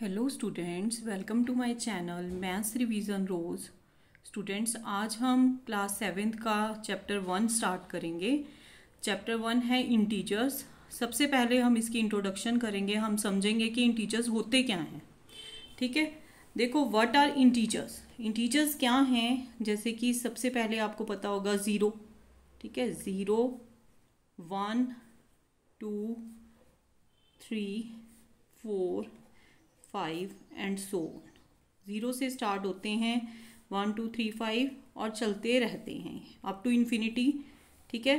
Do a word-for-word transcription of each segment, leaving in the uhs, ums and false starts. Hello students, welcome to my channel maths revision रोज। Students, आज हम क्लास सेवेंथ का चैप्टर वन स्टार्ट करेंगे। चैप्टर वन है इंटीजर्स। सबसे पहले हम इसकी इंट्रोडक्शन करेंगे, हम समझेंगे कि इंटीजर्स होते क्या हैं। ठीक है, देखो व्हाट आर इंटीजर्स। इंटीजर्स क्या हैं, जैसे कि सबसे पहले आपको पता होगा ज़ीरो, ठीक है, zero, one, two, three, four, five and so on. Zero से स्टार्ट होते हैं, वन टू थ्री फाइव और चलते रहते हैं अप टू इन्फिनिटी। ठीक है,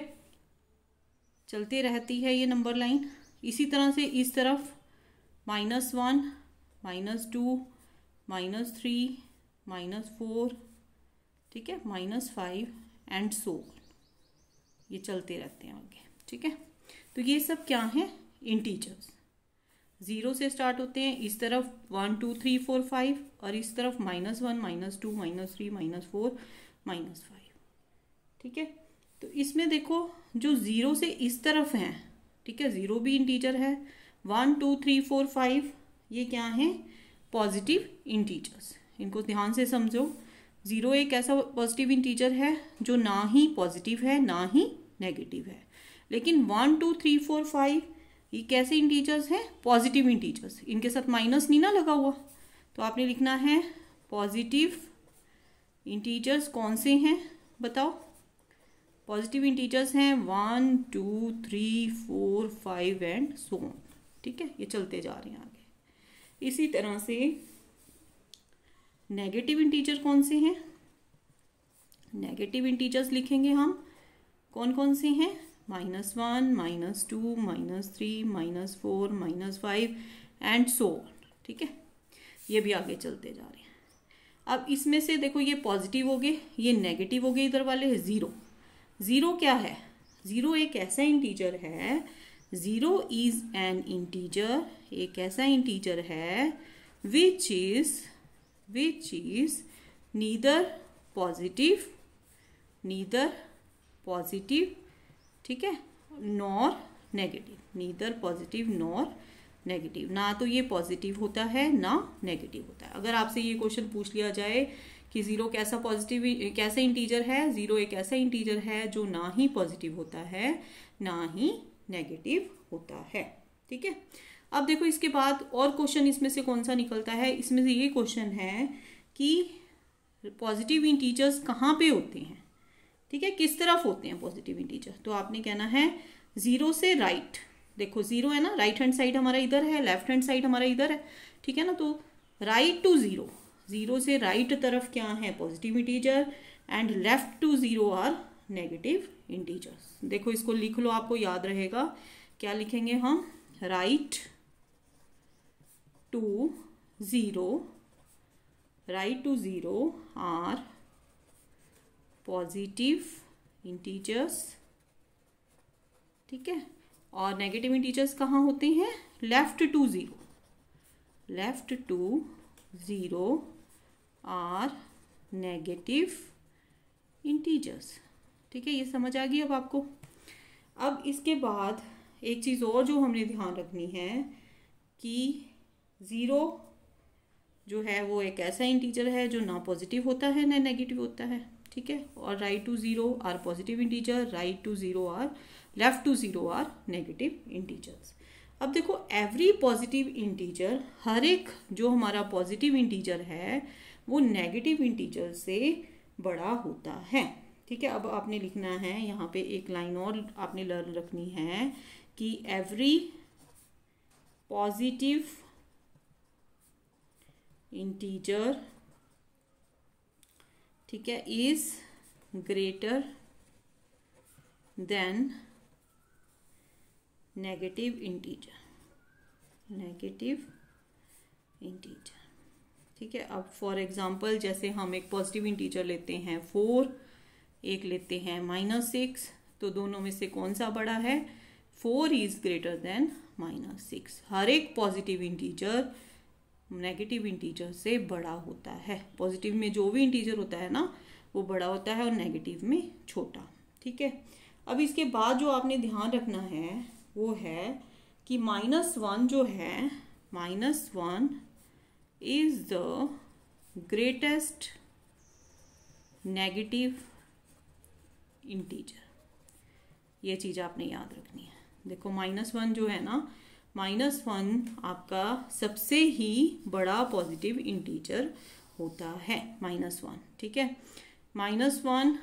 चलते रहती है ये नंबर लाइन। इसी तरह से इस तरफ minus one, minus two, minus three, minus four, ठीक है, minus five and so on, ये चलते रहते हैं आगे। ठीक है, तो ये सब क्या हैं, इंटीजर्स। ज़ीरो से स्टार्ट होते हैं, इस तरफ one two three four five और इस तरफ minus one, minus two, minus three, minus four, minus five. ठीक है, तो इसमें देखो जो ज़ीरो से इस तरफ हैं, ठीक है, ज़ीरो भी इंटीजर है, one two three four five ये क्या हैं, पॉजिटिव इंटीजर्स। इनको ध्यान से समझो। ज़ीरो एक ऐसा पॉजिटिव इंटीजर है जो ना ही पॉजिटिव है ना ही नेगेटिव है, लेकिन one two three four five ये कैसे इंटीजर्स हैं, पॉजिटिव इंटीजर्स। इनके साथ माइनस नहीं ना लगा हुआ, तो आपने लिखना है पॉजिटिव इंटीजर्स कौन से हैं बताओ। पॉजिटिव इंटीजर्स हैं one two three four five and so on. ठीक है, ये चलते जा रहे हैं आगे। इसी तरह से नेगेटिव इंटीजर कौन से हैं, नेगेटिव इंटीजर्स लिखेंगे हम कौन कौन से हैं, minus one, minus two, minus three, minus four, minus five and so on. ठीक है, ये भी आगे चलते जा रहे हैं। अब इसमें से देखो ये पॉजिटिव हो गए, ये नेगेटिव हो गए, इधर वाले ज़ीरो। ज़ीरो क्या है, ज़ीरो एक ऐसा इंटीजर है, ज़ीरो इज़ एन इंटीजर, एक ऐसा इंटीजर है which is which is neither positive neither positive ठीक है, nor negative, neither positive nor negative. ना तो ये पॉजिटिव होता है ना नेगेटिव होता है। अगर आपसे ये क्वेश्चन पूछ लिया जाए कि ज़ीरो कैसा पॉजिटिव कैसा इंटीजर है, ज़ीरो एक ऐसा इंटीजर है जो ना ही पॉजिटिव होता है ना ही नेगेटिव होता है। ठीक है, अब देखो इसके बाद और क्वेश्चन इसमें से कौन सा निकलता है। इसमें से ये क्वेश्चन है कि पॉजिटिव इंटीजर्स कहाँ पे होते हैं, ठीक है, किस तरफ होते हैं पॉजिटिव इंटीजर। तो आपने कहना है ज़ीरो से राइट right. देखो ज़ीरो है ना, राइट हैंड साइड हमारा इधर है, लेफ्ट हैंड साइड हमारा इधर है, ठीक है ना। तो राइट टू ज़ीरो, ज़ीरो से राइट right तरफ क्या है, positive integer, and left to zero are negative integers. देखो इसको लिख लो, आपको याद रहेगा। क्या लिखेंगे हम, right to zero, right to zero are positive integers, ठीक है, और नेगेटिव इंटीजर्स कहाँ होते हैं, left to zero, left to zero are negative integers. ठीक है, ये समझ आ गई अब आपको। अब इसके बाद एक चीज़ और जो हमने ध्यान रखनी है कि ज़ीरो जो है वो एक ऐसा इंटीजर है जो ना पॉजिटिव होता है ना नेगेटिव होता है, ठीक है, और right to zero are positive integer, right to zero are left to zero are negative integers. अब देखो एवरी पॉजिटिव इंटीजर, हर एक जो हमारा पॉजिटिव इंटीजर है वो नेगेटिव इंटीजर से बड़ा होता है। ठीक है, अब आपने लिखना है यहाँ पे एक लाइन और आपने लर्न रखनी है कि एवरी पॉजिटिव इंटीजर, ठीक है, is greater than negative integer, negative integer. ठीक है, अब फॉर एग्जांपल जैसे हम एक पॉजिटिव इंटीजर लेते हैं फोर, एक लेते हैं माइनस सिक्स, तो दोनों में से कौन सा बड़ा है, four is greater than minus six. हर एक पॉजिटिव इंटीजर नेगेटिव इंटीजर से बड़ा होता है। पॉजिटिव में जो भी इंटीजर होता है ना वो बड़ा होता है और नेगेटिव में छोटा। ठीक है, अब इसके बाद जो आपने ध्यान रखना है वो है कि माइनस वन जो है, minus one is the greatest negative integer. ये चीज़ आपने याद रखनी है. देखो माइनस वन जो है ना, माइनस वन आपका सबसे ही बड़ा पॉजिटिव इंटीजर होता है माइनस वन. ठीक है, माइनस वन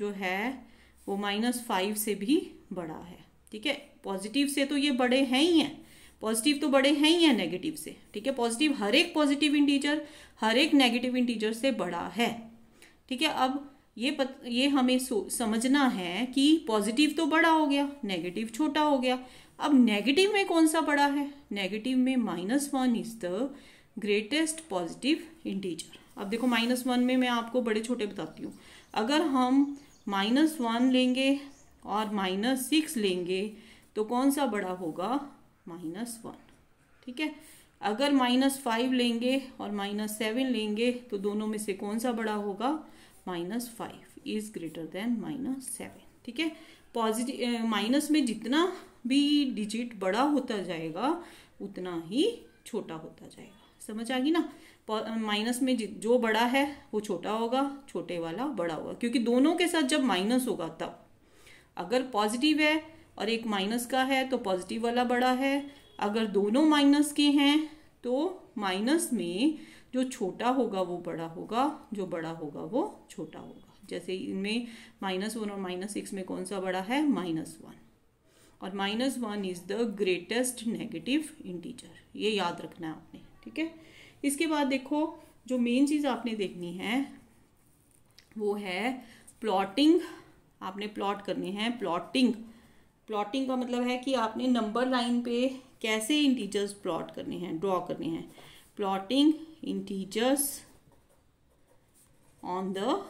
जो है वो माइनस फाइव से भी बड़ा है. ठीक है, पॉजिटिव से तो ये बड़े हैं ही हैं, पॉजिटिव तो बड़े हैं ही हैं नेगेटिव से. ठीक है, पॉजिटिव हर एक पॉजिटिव इंटीजर हर एक नेगेटिव इंटीजर से बड़ा है. ठीक है, अब ये पत, ये हमें समझना है कि पॉजिटिव तो बड़ा हो गया, नेगेटिव छोटा हो गया. अब नेगेटिव में कौन सा बड़ा है? नेगेटिव में minus one is the greatest positive integer. अब देखो माइनस वन में मैं आपको बड़े छोटे बताती हूँ. अगर हम माइनस वन लेंगे और माइनस सिक्स लेंगे तो कौन सा बड़ा होगा? Minus one. ठीक है, अगर माइनस फाइव लेंगे और माइनस सेवन लेंगे तो दोनों में से कौन सा बड़ा होगा? Minus five is greater than minus seven. ठीक है, पॉजिटिव माइनस में जितना भी डिजिट बड़ा होता जाएगा उतना ही छोटा होता जाएगा. समझ आ गई ना? माइनस में जो बड़ा है वो छोटा होगा, छोटे वाला बड़ा होगा, क्योंकि दोनों के साथ जब माइनस होगा तब. अगर पॉजिटिव है और एक माइनस का है तो पॉजिटिव वाला बड़ा है. अगर दोनों माइनस के हैं तो माइनस में जो छोटा होगा वो बड़ा होगा, जो बड़ा होगा वो छोटा होगा. जैसे इनमें माइनस वन और माइनस सिक्स में कौन सा बड़ा है? Minus one. और minus one is the greatest negative integer. ये याद रखना है आपने. ठीक है, इसके बाद देखो जो मेन चीज़ आपने देखनी है वो है प्लॉटिंग. आपने प्लॉट करनी है. प्लॉटिंग प्लॉटिंग का मतलब है कि आपने नंबर लाइन पे कैसे इंटीजर्स प्लॉट करने हैं, ड्रॉ करने हैं. Plotting integers on the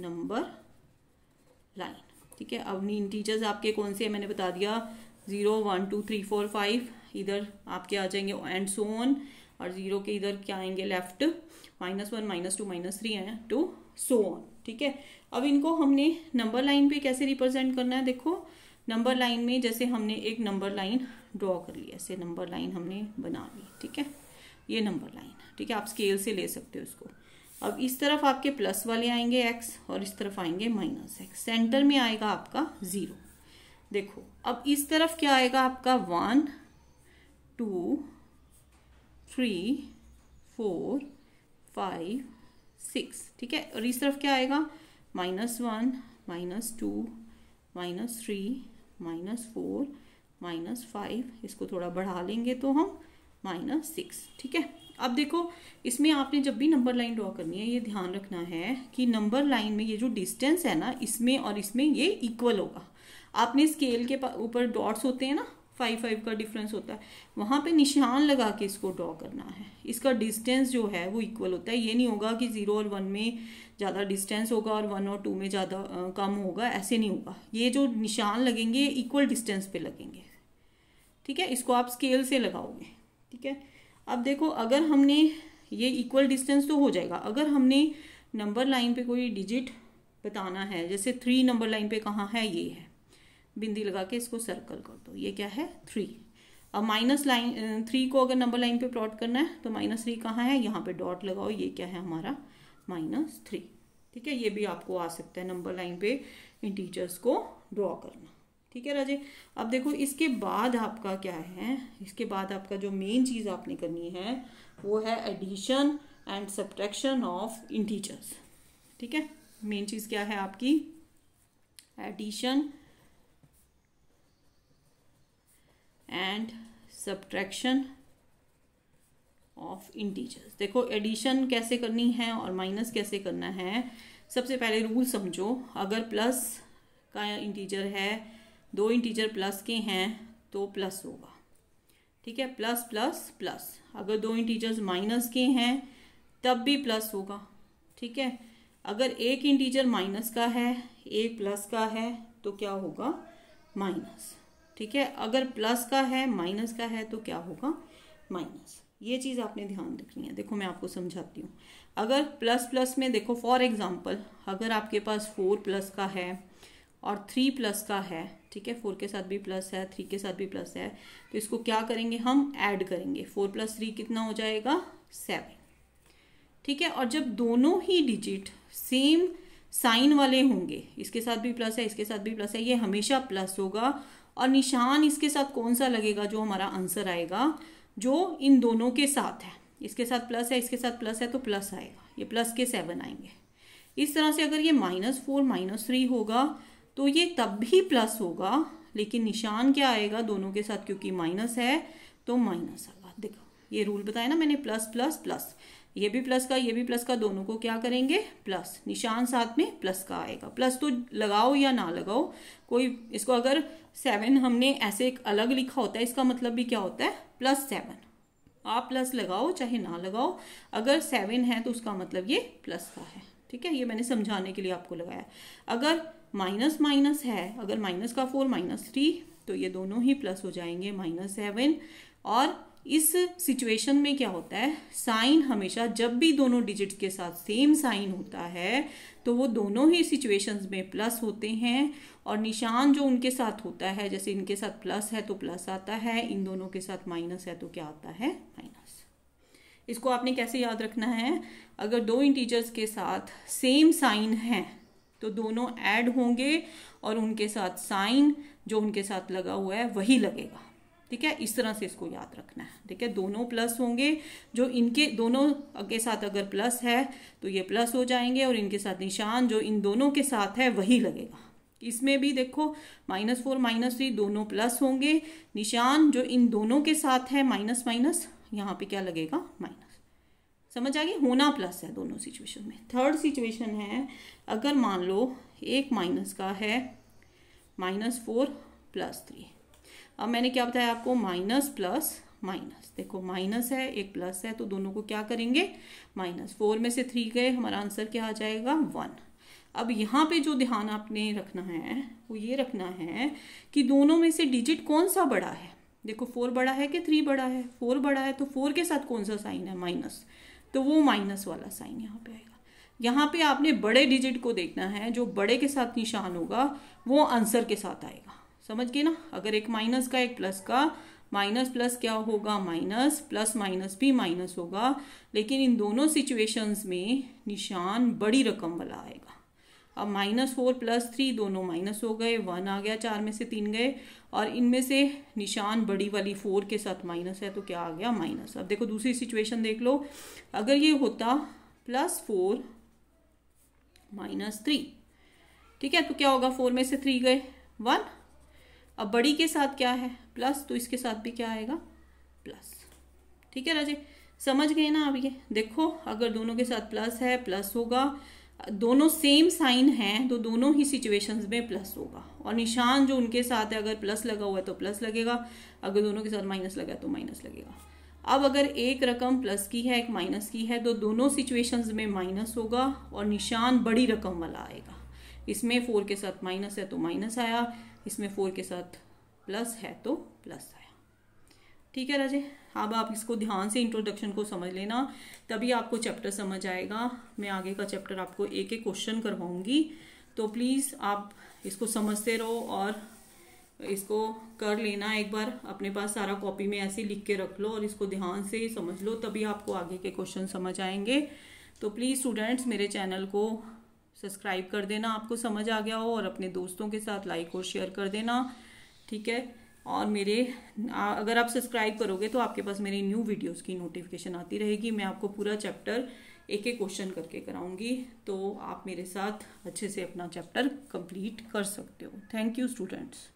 number line. ठीक है, अब इंटीजर्स आपके कौन से हैं मैंने बता दिया. Zero one two three four five इधर आपके आ जाएंगे एंड सो ऑन, और ज़ीरो के इधर क्या आएंगे? Left. Minus one minus two minus three and to so on. ठीक है, अब इनको हमने नंबर लाइन पे कैसे रिप्रेजेंट करना है? देखो नंबर लाइन में जैसे हमने एक नंबर लाइन ड्रॉ कर ली, ऐसे नंबर लाइन हमने बना ली. ठीक है, ये नंबर लाइन. ठीक है, आप स्केल से ले सकते हो इसको. अब इस तरफ आपके प्लस वाले आएंगे एक्स और इस तरफ आएंगे माइनस एक्स. सेंटर में आएगा आपका ज़ीरो. देखो अब इस तरफ क्या आएगा आपका? One two three four five six. ठीक है, और इस तरफ क्या आएगा? Minus one minus two minus three minus four minus five. इसको थोड़ा बढ़ा लेंगे तो हम माइनस सिक्स. ठीक है, अब देखो इसमें आपने जब भी नंबर लाइन ड्रॉ करनी है ये ध्यान रखना है कि नंबर लाइन में ये जो डिस्टेंस है ना इसमें और इसमें ये इक्वल होगा. आपने स्केल के ऊपर डॉट्स होते हैं ना, फाइव फाइव का डिफरेंस होता है, वहाँ पे निशान लगा के इसको ड्रॉ करना है. इसका डिस्टेंस जो है वो इक्वल होता है. ये नहीं होगा कि ज़ीरो और वन में ज़्यादा डिस्टेंस होगा और वन और टू में ज़्यादा कम होगा, ऐसे नहीं होगा. ये जो निशान लगेंगे इक्वल डिस्टेंस पे लगेंगे. ठीक है, इसको आप स्केल से लगाओगे. ठीक है, अब देखो अगर हमने ये इक्वल डिस्टेंस तो हो जाएगा. अगर हमने नंबर लाइन पे कोई डिजिट बताना है, जैसे थ्री नंबर लाइन पे कहाँ है? ये है. बिंदी लगा के इसको सर्कल कर दो. ये क्या है? थ्री. अब माइनस लाइन थ्री को अगर नंबर लाइन पे प्लॉट करना है तो माइनस थ्री कहाँ है? यहाँ पे डॉट लगाओ. ये क्या है हमारा? Minus three. ठीक है, ये भी आपको आ सकता है नंबर लाइन पे इंटीजर्स को ड्रॉ करना. ठीक है राजे, अब देखो इसके बाद आपका क्या है? इसके बाद आपका जो मेन चीज़ आपने करनी है वो है addition and subtraction of integers. ठीक है, मेन चीज़ क्या है आपकी? Addition and subtraction of integers. देखो एडिशन कैसे करनी है और माइनस कैसे करना है. सबसे पहले रूल समझो. अगर प्लस का इंटीजर है, दो इंटीजर प्लस के हैं तो प्लस होगा. ठीक है, प्लस प्लस प्लस. अगर दो इंटीजर्स माइनस के हैं तब भी प्लस होगा. ठीक है, अगर एक इंटीजर माइनस का है एक प्लस का है तो क्या होगा? माइनस. ठीक है, अगर प्लस का है माइनस का है तो क्या होगा? माइनस. ये चीज़ आपने ध्यान रखनी है. देखो मैं आपको समझाती हूँ. अगर प्लस प्लस में देखो फॉर एग्जांपल अगर आपके पास फोर प्लस का है और थ्री प्लस का है. ठीक है, फोर के साथ भी प्लस है, थ्री के साथ भी प्लस है, तो इसको क्या करेंगे? हम ऐड करेंगे. फोर प्लस थ्री कितना हो जाएगा? सेवन. ठीक है। और जब दोनों ही डिजिट सेम साइन वाले होंगे, इसके साथ भी प्लस है, इसके साथ भी प्लस है, ये हमेशा प्लस होगा। और निशान इसके साथ कौन सा लगेगा, जो हमारा आंसर आएगा जो इन दोनों के साथ है, इसके साथ प्लस है, इसके साथ प्लस है, तो प्लस आएगा, ये प्लस के सेवन आएंगे। इस तरह से अगर ये माइनस फोर माइनस थ्री होगा तो ये तब भी प्लस होगा, लेकिन निशान क्या आएगा दोनों के साथ, क्योंकि माइनस है तो माइनस आएगा। देखो ये रूल बताया ना मैंने, प्लस प्लस प्लस, ये भी प्लस का, ये भी प्लस का, दोनों को क्या करेंगे प्लस, निशान साथ में प्लस का आएगा। प्लस तो लगाओ या ना लगाओ कोई, इसको अगर सेवन हमने ऐसे एक अलग लिखा होता है, इसका मतलब भी क्या होता है प्लस सेवन। आप प्लस लगाओ चाहे ना लगाओ, अगर सेवन है तो उसका मतलब ये प्लस का है, ठीक है। ये मैंने समझाने के लिए आपको लगाया। अगर माइनस माइनस है, अगर माइनस का फोर माइनस थ्री, तो ये दोनों ही प्लस हो जाएंगे, माइनस सेवन। और इस सिचुएशन में क्या होता है, साइन हमेशा जब भी दोनों डिजिट्स के साथ सेम साइन होता है तो वो दोनों ही सिचुएशंस में प्लस होते हैं। और निशान जो उनके साथ होता है, जैसे इनके साथ प्लस है तो प्लस आता है, इन दोनों के साथ माइनस है तो क्या आता है माइनस। इसको आपने कैसे याद रखना है, अगर दो इंटीजर्स के साथ सेम साइन है तो दोनों ऐड होंगे और उनके साथ साइन जो उनके साथ लगा हुआ है वही लगेगा, ठीक है। इस तरह से इसको याद रखना है, ठीक है। दोनों प्लस होंगे, जो इनके दोनों के साथ अगर प्लस है तो ये प्लस हो जाएंगे, और इनके साथ निशान जो इन दोनों के साथ है वही लगेगा। इसमें भी देखो माइनस फोर माइनस थ्री दोनों प्लस होंगे, निशान जो इन दोनों के साथ है माइनस माइनस, यहाँ पे क्या लगेगा माइनस। समझ आ गई, होना प्लस है दोनों सिचुएशन में। थर्ड सिचुएशन है, अगर मान लो एक माइनस का है, माइनस फोर प्लस थ्री। अब मैंने क्या बताया आपको, माइनस प्लस माइनस, देखो माइनस है एक प्लस है तो दोनों को क्या करेंगे माइनस। फोर में से थ्री गए, हमारा आंसर क्या आ जाएगा वन। अब यहाँ पे जो ध्यान आपने रखना है वो ये रखना है कि दोनों में से डिजिट कौन सा बड़ा है। देखो फोर बड़ा है कि थ्री बड़ा है, फोर बड़ा है तो फोर के साथ कौन सा साइन है माइनस, तो वो माइनस वाला साइन यहाँ पे आएगा। यहाँ पे आपने बड़े डिजिट को देखना है, जो बड़े के साथ निशान होगा वो आंसर के साथ आएगा, समझ गए ना। अगर एक माइनस का एक प्लस का, माइनस प्लस क्या होगा माइनस, प्लस माइनस भी माइनस होगा, लेकिन इन दोनों सिचुएशंस में निशान बड़ी रकम वाला आएगा। अब माइनस फोर प्लस थ्री दोनों माइनस हो गए, वन आ गया, चार में से तीन गए, और इनमें से निशान बड़ी वाली फोर के साथ माइनस है तो क्या आ गया माइनस। अब देखो दूसरी सिचुएशन देख लो, अगर ये होता प्लस फोर माइनस थ्री, ठीक है, तो क्या होगा, फोर में से थ्री गए वन। अब बड़ी के साथ क्या है प्लस, तो इसके साथ भी क्या आएगा प्लस, ठीक है राजे, समझ गए ना। अब ये देखो अगर दोनों के साथ प्लस है प्लस होगा, दोनों सेम साइन हैं तो दोनों ही सिचुएशंस में प्लस होगा, और निशान जो उनके साथ है अगर प्लस लगा हुआ है तो प्लस लगेगा, अगर दोनों के साथ माइनस लगा है तो माइनस लगेगा। अब अगर एक रकम प्लस की है एक माइनस की है तो दोनों सिचुएशंस में माइनस होगा, और निशान बड़ी रकम वाला आएगा। इसमें फोर के साथ माइनस है तो माइनस आया, इसमें फोर के साथ प्लस है तो प्लस आया, ठीक है राजे। अब आप इसको ध्यान से इंट्रोडक्शन को समझ लेना, तभी आपको चैप्टर समझ आएगा। मैं आगे का चैप्टर आपको एक एक क्वेश्चन करवाऊंगी, तो प्लीज़ आप इसको समझते रहो और इसको कर लेना। एक बार अपने पास सारा कॉपी में ऐसे लिख के रख लो और इसको ध्यान से समझ लो, तभी आपको आगे के क्वेश्चन समझ आएंगे। तो प्लीज़ स्टूडेंट्स मेरे चैनल को सब्सक्राइब कर देना, आपको समझ आ गया हो, और अपने दोस्तों के साथ लाइक और शेयर कर देना, ठीक है। और मेरे अगर आप सब्सक्राइब करोगे तो आपके पास मेरी न्यू वीडियोस की नोटिफिकेशन आती रहेगी। मैं आपको पूरा चैप्टर एक एक क्वेश्चन करके कराऊंगी, तो आप मेरे साथ अच्छे से अपना चैप्टर कंप्लीट कर सकते हो। Thank you students.